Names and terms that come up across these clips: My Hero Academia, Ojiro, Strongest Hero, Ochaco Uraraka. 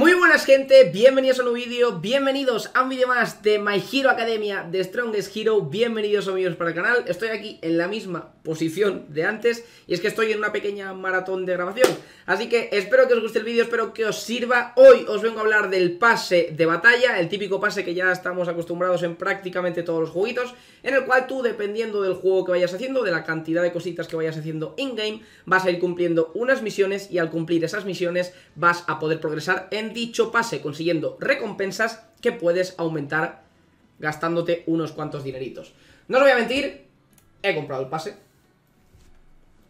Muy buenas gente, bienvenidos a un nuevo vídeo, bienvenidos a un vídeo más de My Hero Academia, de Strongest Hero, bienvenidos amigos para el canal. Estoy aquí en la misma posición de antes y es que estoy en una pequeña maratón de grabación, así que espero que os guste el vídeo, espero que os sirva. Hoy os vengo a hablar del pase de batalla, el típico pase que ya estamos acostumbrados en prácticamente todos los jueguitos, en el cual tú, dependiendo del juego que vayas haciendo, de la cantidad de cositas que vayas haciendo in-game, vas a ir cumpliendo unas misiones y al cumplir esas misiones vas a poder progresar en dicho pase, consiguiendo recompensas que puedes aumentar gastándote unos cuantos dineritos. No os voy a mentir, he comprado el pase.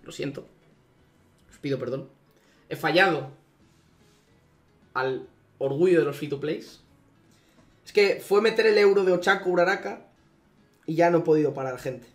Lo siento, os pido perdón. He fallado al orgullo de los free to plays. Es que fue meter el euro de Ochaco Uraraka y ya no he podido parar, gente.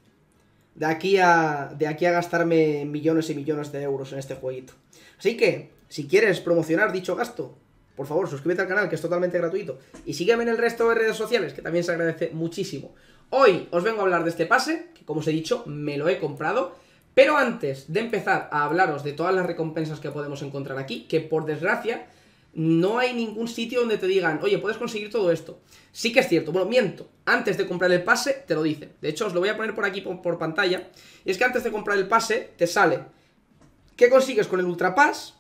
De aquí a gastarme millones y millones de euros en este jueguito. Así que, si quieres promocionar dicho gasto, por favor, suscríbete al canal, que es totalmente gratuito. Y sígueme en el resto de redes sociales, que también se agradece muchísimo. Hoy os vengo a hablar de este pase, que como os he dicho, me lo he comprado. Pero antes de empezar a hablaros de todas las recompensas que podemos encontrar aquí, que por desgracia no hay ningún sitio donde te digan, oye, puedes conseguir todo esto. Sí que es cierto, bueno, miento, antes de comprar el pase te lo dicen. De hecho, os lo voy a poner por aquí, por pantalla. Y es que antes de comprar el pase te sale qué consigues con el Ultra Pass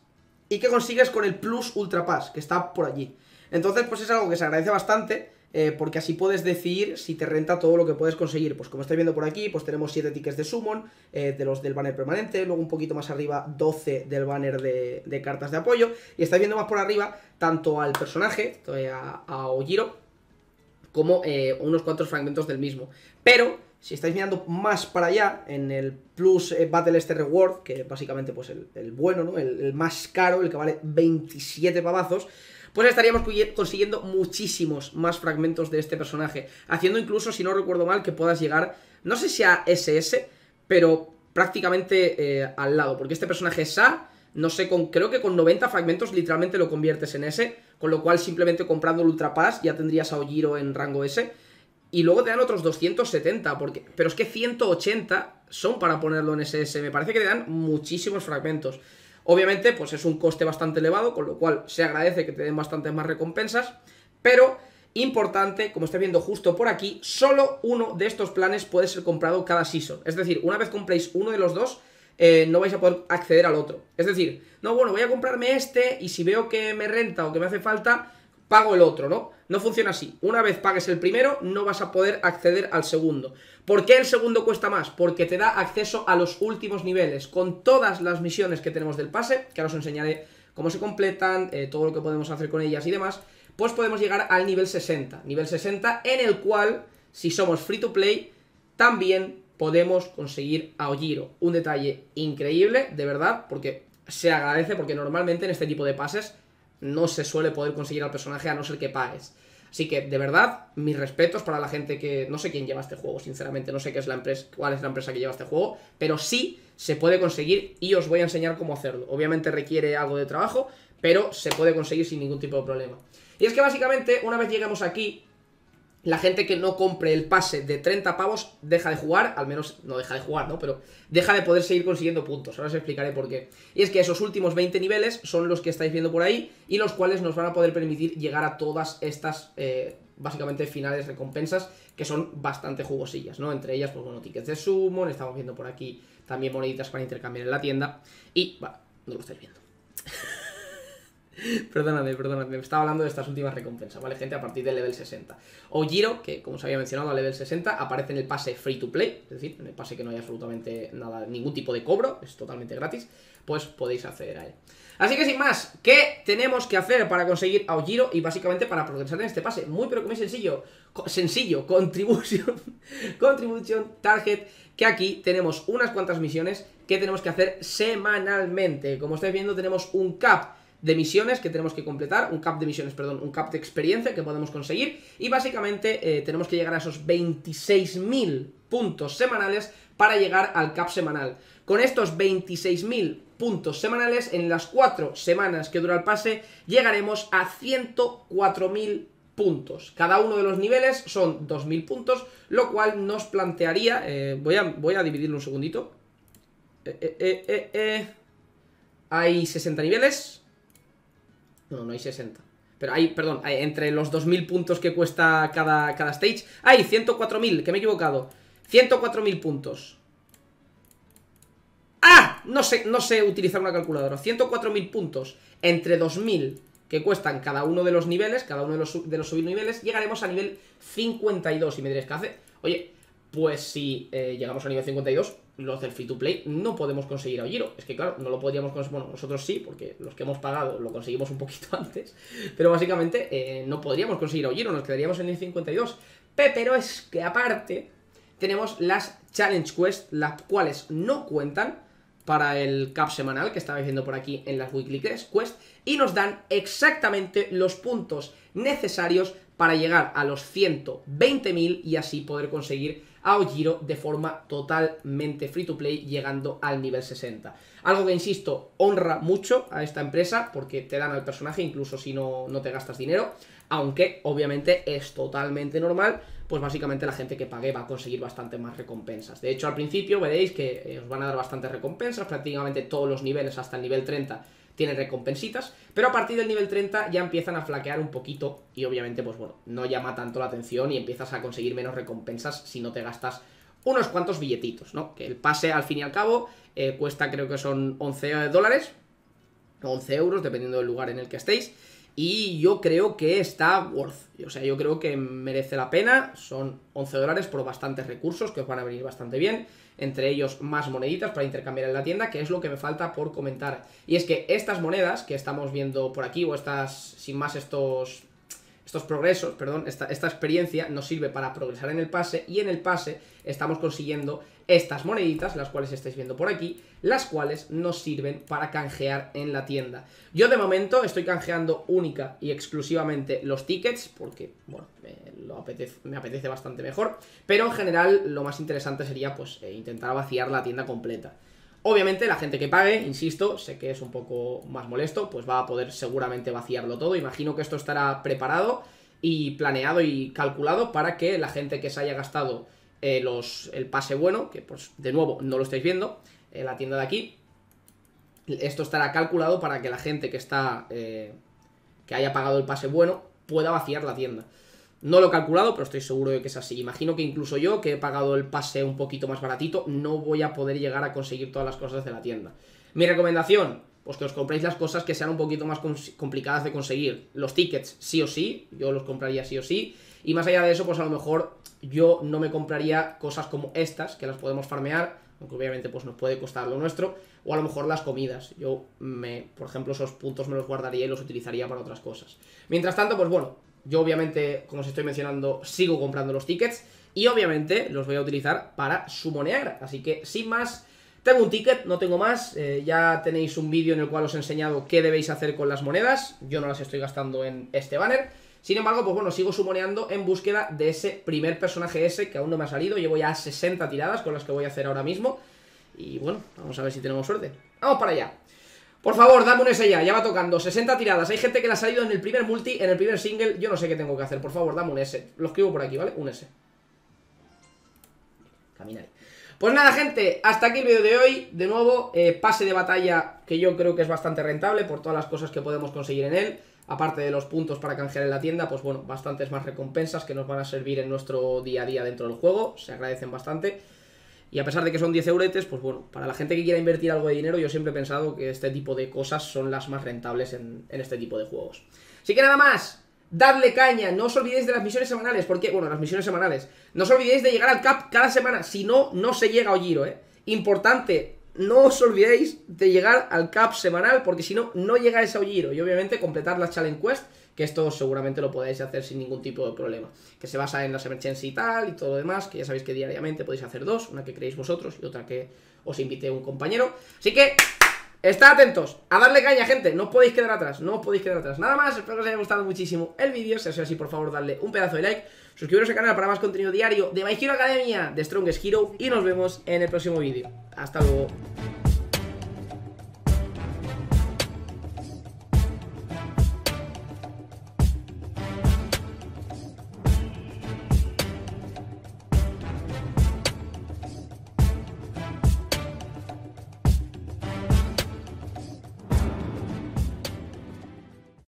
y qué consigues con el Plus Ultra Pass, que está por allí. Entonces, pues es algo que se agradece bastante, porque así puedes decidir si te renta todo lo que puedes conseguir. Pues como estáis viendo por aquí, pues tenemos 7 tickets de Summon, de los del banner permanente, luego un poquito más arriba 12 del banner de cartas de apoyo, y estáis viendo más por arriba tanto al personaje, a Ojiro, como unos cuantos fragmentos del mismo. Pero si estáis mirando más para allá, en el Plus Battle Este Reward, que básicamente pues el bueno, ¿no? El más caro, el que vale 27 pavazos, pues estaríamos consiguiendo muchísimos más fragmentos de este personaje, haciendo incluso, si no recuerdo mal, que puedas llegar, no sé si a SS, pero prácticamente al lado, porque este personaje es A, no sé, creo que con 90 fragmentos literalmente lo conviertes en S, con lo cual simplemente comprando el Ultra Pass ya tendrías a Ojiro en rango S. Y luego te dan otros 270, porque, pero es que 180 son para ponerlo en SS. Me parece que te dan muchísimos fragmentos. Obviamente, pues es un coste bastante elevado, con lo cual se agradece que te den bastantes más recompensas. Pero, importante, como estáis viendo justo por aquí, solo uno de estos planes puede ser comprado cada season. Es decir, una vez compréis uno de los dos, no vais a poder acceder al otro. Es decir, no, bueno, voy a comprarme este y si veo que me renta o que me hace falta, pago el otro, ¿no? No funciona así. Una vez pagues el primero, no vas a poder acceder al segundo. ¿Por qué el segundo cuesta más? Porque te da acceso a los últimos niveles, con todas las misiones que tenemos del pase, que ahora os enseñaré cómo se completan, todo lo que podemos hacer con ellas y demás, pues podemos llegar al nivel 60. Nivel 60 en el cual, si somos free to play, también podemos conseguir a Ojiro. Un detalle increíble, de verdad, porque se agradece, porque normalmente en este tipo de pases no se suele poder conseguir al personaje a no ser que pagues. Así que, de verdad, mis respetos para la gente que... No sé quién lleva este juego, sinceramente. No sé qué es la empresa, cuál es la empresa que lleva este juego. Pero sí se puede conseguir y os voy a enseñar cómo hacerlo. Obviamente requiere algo de trabajo, pero se puede conseguir sin ningún tipo de problema. Y es que, básicamente, una vez llegamos aquí, la gente que no compre el pase de 30 pavos deja de jugar, al menos no deja de jugar, ¿no? Pero deja de poder seguir consiguiendo puntos, ahora os explicaré por qué. Y es que esos últimos 20 niveles son los que estáis viendo por ahí y los cuales nos van a poder permitir llegar a todas estas, básicamente, finales recompensas que son bastante jugosillas, ¿no? Entre ellas, pues bueno, tickets de Summon, estamos viendo por aquí también moneditas para intercambiar en la tienda y, bueno, no lo estáis viendo. Perdóname, me estaba hablando de estas últimas recompensas, ¿vale, gente? A partir del level 60. Ojiro, que como os había mencionado, a level 60, aparece en el pase free to play, es decir, en el pase que no hay absolutamente nada, ningún tipo de cobro, es totalmente gratis, pues podéis acceder a él. Así que sin más, ¿qué tenemos que hacer para conseguir a Ojiro y básicamente para progresar en este pase? Muy pero que muy sencillo, contribución, target, que aquí tenemos unas cuantas misiones que tenemos que hacer semanalmente. Como estáis viendo, tenemos un cap de misiones que tenemos que completar, un cap de experiencia que podemos conseguir y básicamente tenemos que llegar a esos 26.000 puntos semanales para llegar al cap semanal. Con estos 26.000 puntos semanales, en las 4 semanas que dura el pase, llegaremos a 104.000 puntos. Cada uno de los niveles son 2.000 puntos, lo cual nos plantearía... voy a dividirlo un segundito. Hay 60 niveles... No, no hay 60. Pero hay, perdón, entre los 2.000 puntos que cuesta cada stage. ¡Ay! 104.000, que me he equivocado. 104.000 puntos. ¡Ah! No sé utilizar una calculadora. 104.000 puntos entre 2.000 que cuestan cada uno de los niveles, cada uno de los subniveles. Llegaremos a nivel 52. Y me diréis, ¿qué hace? Oye, pues si llegamos a nivel 52, los del free to play no podemos conseguir a Ojiro. Es que claro, no lo podríamos conseguir. Bueno, nosotros sí, porque los que hemos pagado lo conseguimos un poquito antes. Pero básicamente no podríamos conseguir a Ojiro, nos quedaríamos en el 52. Pero es que aparte tenemos las challenge quests, las cuales no cuentan para el cap semanal que estaba diciendo por aquí en las weekly quest, y nos dan exactamente los puntos necesarios para llegar a los 120.000 y así poder conseguir a Ojiro de forma totalmente free to play, llegando al nivel 60. Algo que, insisto, honra mucho a esta empresa, porque te dan al personaje incluso si no te gastas dinero, aunque obviamente es totalmente normal, pues básicamente la gente que pague va a conseguir bastante más recompensas. De hecho, al principio veréis que os van a dar bastantes recompensas, prácticamente todos los niveles hasta el nivel 30 tienen recompensitas, pero a partir del nivel 30 ya empiezan a flaquear un poquito y obviamente, pues bueno, no llama tanto la atención y empiezas a conseguir menos recompensas si no te gastas unos cuantos billetitos, ¿no? Que el pase, al fin y al cabo, cuesta, creo que son 11 dólares, 11 euros, dependiendo del lugar en el que estéis, y yo creo que está worth, o sea, yo creo que merece la pena. Son 11 dólares por bastantes recursos que os van a venir bastante bien, entre ellos más moneditas para intercambiar en la tienda, que es lo que me falta por comentar. Y es que estas monedas que estamos viendo por aquí, o estas, sin más, estos progresos, perdón, esta experiencia nos sirve para progresar en el pase, y en el pase estamos consiguiendo estas moneditas, las cuales estáis viendo por aquí, las cuales nos sirven para canjear en la tienda. Yo de momento estoy canjeando única y exclusivamente los tickets, porque, bueno, me apetece bastante mejor, pero en general lo más interesante sería, pues, intentar vaciar la tienda completa. Obviamente la gente que pague, insisto, sé que es un poco más molesto, pues va a poder seguramente vaciarlo todo. Imagino que esto estará preparado y planeado y calculado para que la gente que se haya gastado el pase bueno, que pues de nuevo no lo estáis viendo en la tienda de aquí, esto estará calculado para que la gente que haya pagado el pase bueno pueda vaciar la tienda. No lo he calculado, pero estoy seguro de que es así. Imagino que incluso yo, que he pagado el pase un poquito más baratito, no voy a poder llegar a conseguir todas las cosas de la tienda. Mi recomendación, pues que os compréis las cosas que sean un poquito más complicadas de conseguir. Los tickets, sí o sí, yo los compraría sí o sí. Y más allá de eso, pues a lo mejor yo no me compraría cosas como estas, que las podemos farmear, aunque obviamente pues nos puede costar lo nuestro, o a lo mejor las comidas. Yo, por ejemplo, esos puntos me los guardaría y los utilizaría para otras cosas. Mientras tanto, pues bueno, yo obviamente, como os estoy mencionando, sigo comprando los tickets y obviamente los voy a utilizar para sumonear. Así que, sin más, tengo un ticket, no tengo más. Ya tenéis un vídeo en el cual os he enseñado qué debéis hacer con las monedas. Yo no las estoy gastando en este banner. Sin embargo, pues bueno, sigo sumoneando en búsqueda de ese primer personaje ese que aún no me ha salido. Llevo ya 60 tiradas con las que voy a hacer ahora mismo. Y bueno, vamos a ver si tenemos suerte. ¡Vamos para allá! Por favor, dame un ese ya va tocando, 60 tiradas, hay gente que la ha salido en el primer multi, en el primer single, yo no sé qué tengo que hacer, por favor, dame un ese, lo escribo por aquí, ¿vale? Un ese. Caminaré. Pues nada, gente, hasta aquí el vídeo de hoy, de nuevo, pase de batalla que yo creo que es bastante rentable por todas las cosas que podemos conseguir en él, aparte de los puntos para canjear en la tienda, pues bueno, bastantes más recompensas que nos van a servir en nuestro día a día dentro del juego, se agradecen bastante. Y a pesar de que son 10 euretes, pues bueno, para la gente que quiera invertir algo de dinero, yo siempre he pensado que este tipo de cosas son las más rentables en este tipo de juegos. Así que nada más, dadle caña, no os olvidéis de las misiones semanales, porque, bueno, las misiones semanales, no os olvidéis de llegar al cap cada semana, si no, no se llega a Ojiro, ¿eh? Importante, no os olvidéis de llegar al cap semanal, porque si no, no llegáis a Ojiro, y obviamente completar las challenge quest, que esto seguramente lo podéis hacer sin ningún tipo de problema, que se basa en las emergencias y tal, y todo lo demás, que ya sabéis que diariamente podéis hacer dos, una que creéis vosotros y otra que os invite un compañero. Así que, estad atentos, a darle caña, gente, no os podéis quedar atrás, no os podéis quedar atrás. Nada más, espero que os haya gustado muchísimo el vídeo, si es así, por favor, dadle un pedazo de like, suscribiros al canal para más contenido diario de My Hero Academia, de Strongest Hero, y nos vemos en el próximo vídeo. Hasta luego.